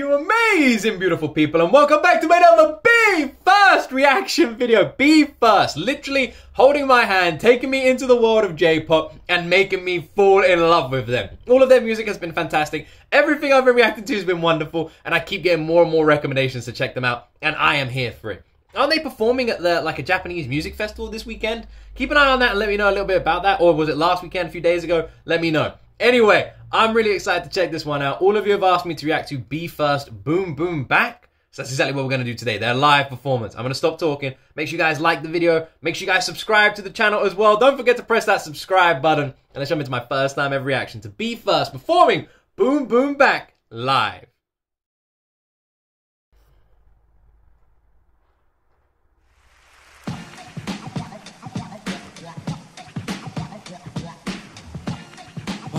you amazing, beautiful people, and welcome back to another Be First reaction video. Be First, literally holding my hand, taking me into the world of J-pop, and making me fall in love with them. All of their music has been fantastic. Everything I've been reacting to has been wonderful, and I keep getting more and more recommendations to check them out, and I am here for it. Aren't they performing at a Japanese music festival this weekend? Keep an eye on that and let me know a little bit about that. Or was it last weekend, a few days ago? Let me know. Anyway, I'm really excited to check this one out. All of you have asked me to react to BE:FIRST Boom Boom Back. So that's exactly what we're going to do today. Their live performance. I'm going to stop talking. Make sure you guys like the video. Make sure you guys subscribe to the channel as well. Don't forget to press that subscribe button. And let's jump into my first time ever reaction to BE:FIRST performing Boom Boom Back live.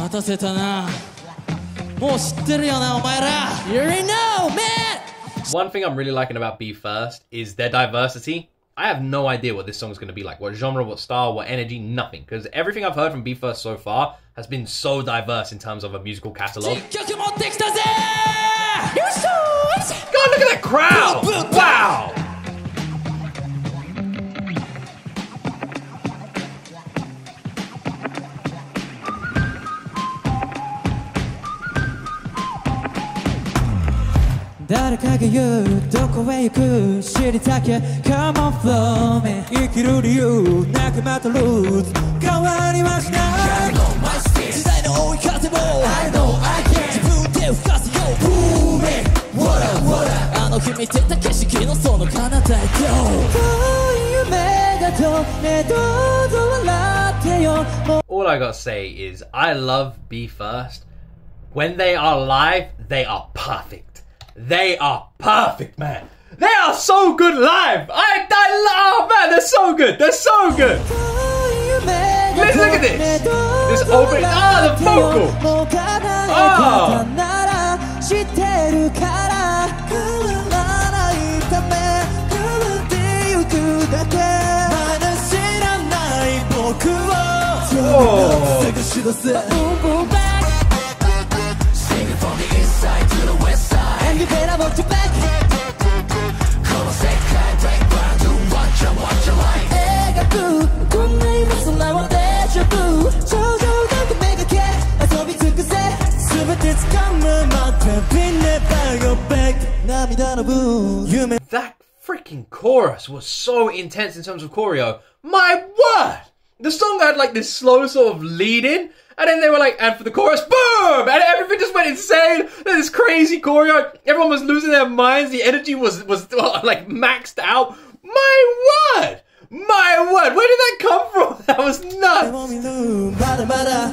You already know, man! One thing I'm really liking about BE:FIRST is their diversity. I have no idea what this song's going to be like. What genre, what style, what energy, nothing. Because everything I've heard from BE:FIRST so far has been so diverse in terms of a musical catalogue. God, look at that crowd! Wow! Come on, follow me. I know my space. I know I can. Boom it. All I gotta say is I love BE:FIRST. When they are live, they are perfect. They are perfect, man. They are so good live. Oh, man, they're so good. They're so good. Let's look at this. This opening. Ah, the vocal. Oh. That freaking chorus was so intense in terms of choreo. My word! The song had like this slow sort of lead in, and then they were like, and for the chorus, boom! And everything just went insane. This crazy choreo. Everyone was losing their minds. The energy was like maxed out. My word! My word! Where did that come from? That was nuts!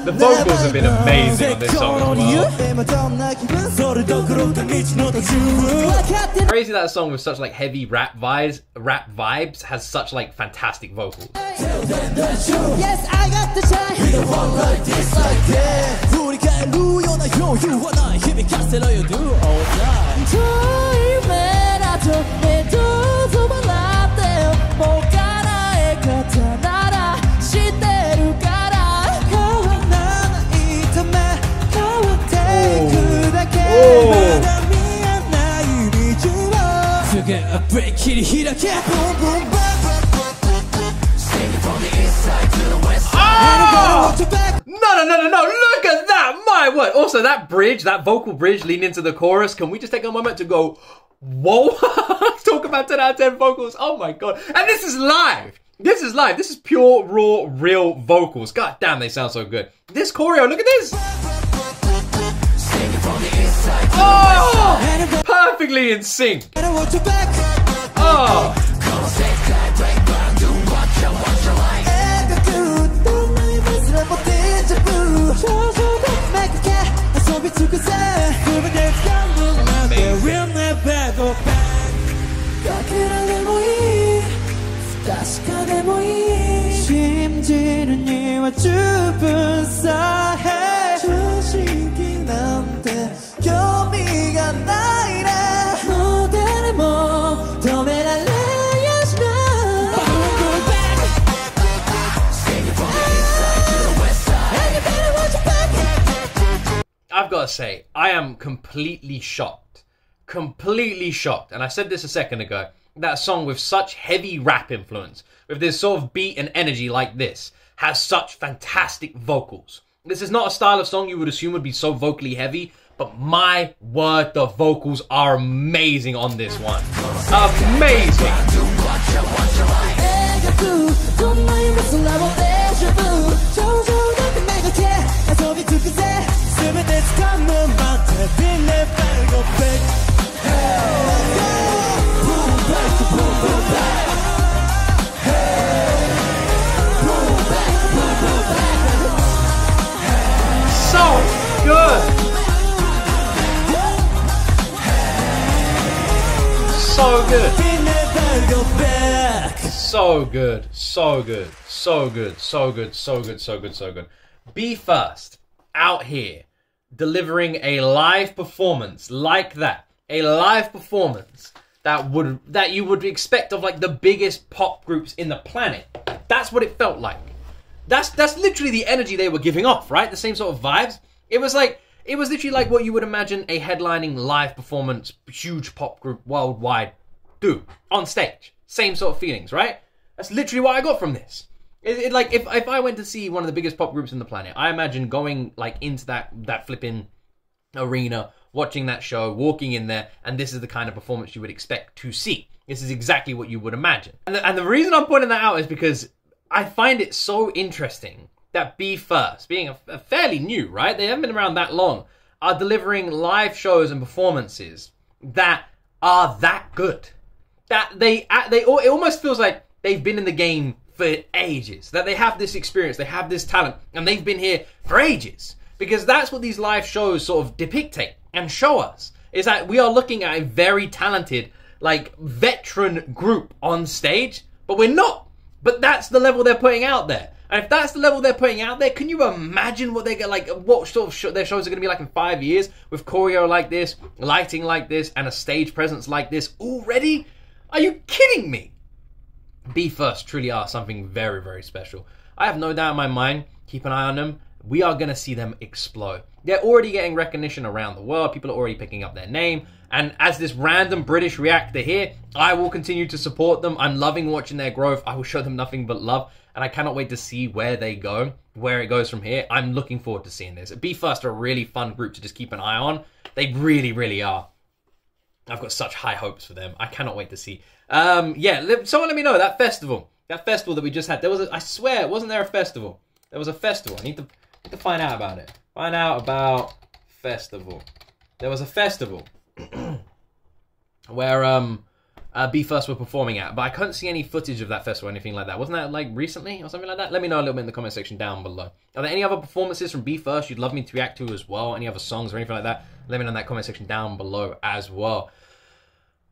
The vocals have been amazing on this song as well. Crazy that song with such like heavy rap vibes has such like fantastic vocals. Yes, I got the shine. We don't want like this, like that. You and I, hit me, Castelo, you do all night. Oh! No, look at that, my word. Also, that bridge, that vocal bridge leading into the chorus, can we just take a moment to go, whoa, talk about 10 out of 10 vocals, oh my god. And this is live. This is live. This is pure, raw, real vocals. God damn, they sound so good. This choreo, look at this. Oh! Perfectly in sync. Oh! I've got to say, I am completely shocked completely shocked, and I said this a second ago, that a song with such heavy rap influence, with this sort of beat and energy like this, has such fantastic vocals. This is not a style of song you would assume would be so vocally heavy, but my word, the vocals are amazing on this one. Amazing! So good! So good. So good, so good, so good, so good, so good, so good, so good. BE:FIRST out here delivering a live performance like that. A live performance that you would expect of like the biggest pop groups in the planet. That's what it felt like. That's literally the energy they were giving off, right? The same sort of vibes. It was literally like what you would imagine a headlining live performance, huge pop group worldwide do on stage. Same sort of feelings, right? That's literally what I got from this. It like if I went to see one of the biggest pop groups in the planet, I imagine going like into that flipping arena, watching that show, walking in there, and this is the kind of performance you would expect to see. This is exactly what you would imagine. And the reason I'm pointing that out is because I find it so interesting that BE:FIRST, being a fairly new, right? They haven't been around that long, are delivering live shows and performances that are that good. That they it almost feels like they've been in the game for ages. That they have this experience, they have this talent, and they've been here for ages. Because that's what these live shows sort of depict and show us. Is that we are looking at a very talented, like, veteran group on stage, but we're not. But that's the level they're putting out there. And if that's the level they're putting out there, can you imagine what they get like? What sort of their shows are going to be like in 5 years with choreo like this, lighting like this, and a stage presence like this already? Are you kidding me? BE:FIRST truly are something very, very special. I have no doubt in my mind. Keep an eye on them. We are going to see them explode. They're already getting recognition around the world. People are already picking up their name. And as this random British reactor here, I will continue to support them. I'm loving watching their growth. I will show them nothing but love. And I cannot wait to see where they go, where it goes from here. I'm looking forward to seeing this. BE:FIRST are a really fun group to just keep an eye on. They really, really are. I've got such high hopes for them. I cannot wait to see. Yeah, someone let me know, that festival that we just had. There was, I swear, wasn't there a festival? There was a festival. I need to find out about it. Find out about festival. There was a festival where BE:FIRST were performing at, but I couldn't see any footage of that festival or anything like that. Wasn't that like recently or something like that? Let me know a little bit in the comment section down below. Are there any other performances from BE:FIRST you'd love me to react to as well? Any other songs or anything like that? Let me know in that comment section down below as well.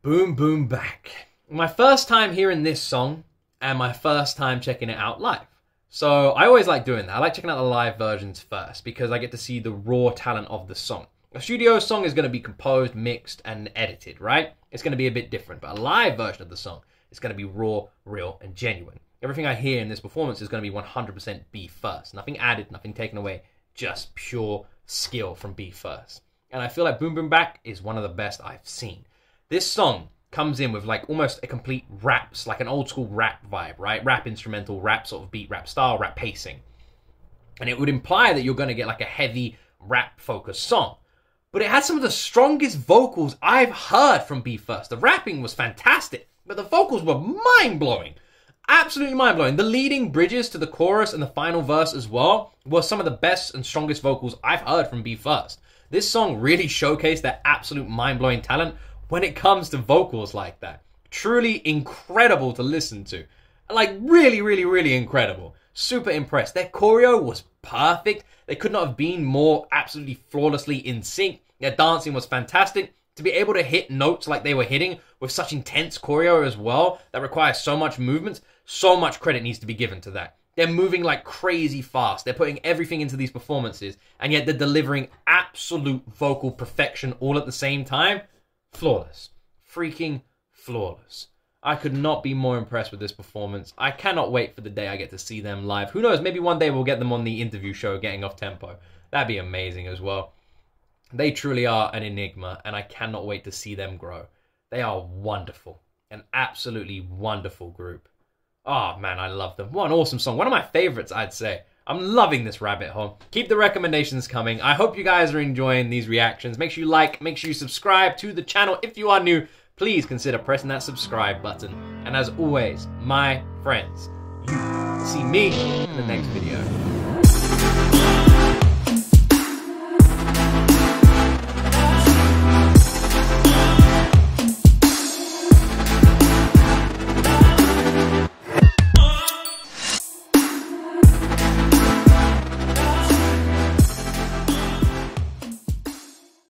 Boom Boom Back. My first time hearing this song and my first time checking it out live. So I always like doing that. I like checking out the live versions first because I get to see the raw talent of the song. A studio song is going to be composed, mixed, and edited, right? It's going to be a bit different, but a live version of the song is going to be raw, real, and genuine. Everything I hear in this performance is going to be 100% BE:FIRST. Nothing added, nothing taken away, just pure skill from BE:FIRST. And I feel like Boom Boom Back is one of the best I've seen. This song comes in with like almost a complete raps, like an old school rap vibe, right? Rap instrumental, rap sort of beat, rap style, rap pacing. And it would imply that you're going to get like a heavy rap focused song. But it had some of the strongest vocals I've heard from BE:FIRST. The rapping was fantastic, but the vocals were mind-blowing. Absolutely mind-blowing. The leading bridges to the chorus and the final verse as well were some of the best and strongest vocals I've heard from BE:FIRST. This song really showcased their absolute mind-blowing talent when it comes to vocals like that. Truly incredible to listen to. Like, really, really, really incredible. Super impressed. Their choreo was perfect. They could not have been more absolutely flawlessly in sync. Their dancing was fantastic. To be able to hit notes like they were hitting with such intense choreo as well, that requires so much movement, so much credit needs to be given to that. They're moving like crazy fast. They're putting everything into these performances, and yet they're delivering absolute vocal perfection all at the same time. Flawless. Freaking flawless. I could not be more impressed with this performance. I cannot wait for the day I get to see them live. Who knows, maybe one day we'll get them on the interview show, Getting Off Tempo. That'd be amazing as well. They truly are an enigma, and I cannot wait to see them grow. They are wonderful, an absolutely wonderful group. Oh man, I love them. What an awesome song. One of my favorites, I'd say. I'm loving this rabbit hole. Keep the recommendations coming. I hope you guys are enjoying these reactions. Make sure you like, make sure you subscribe to the channel. If you are new, please consider pressing that subscribe button. And as always, my friends, you see me in the next video.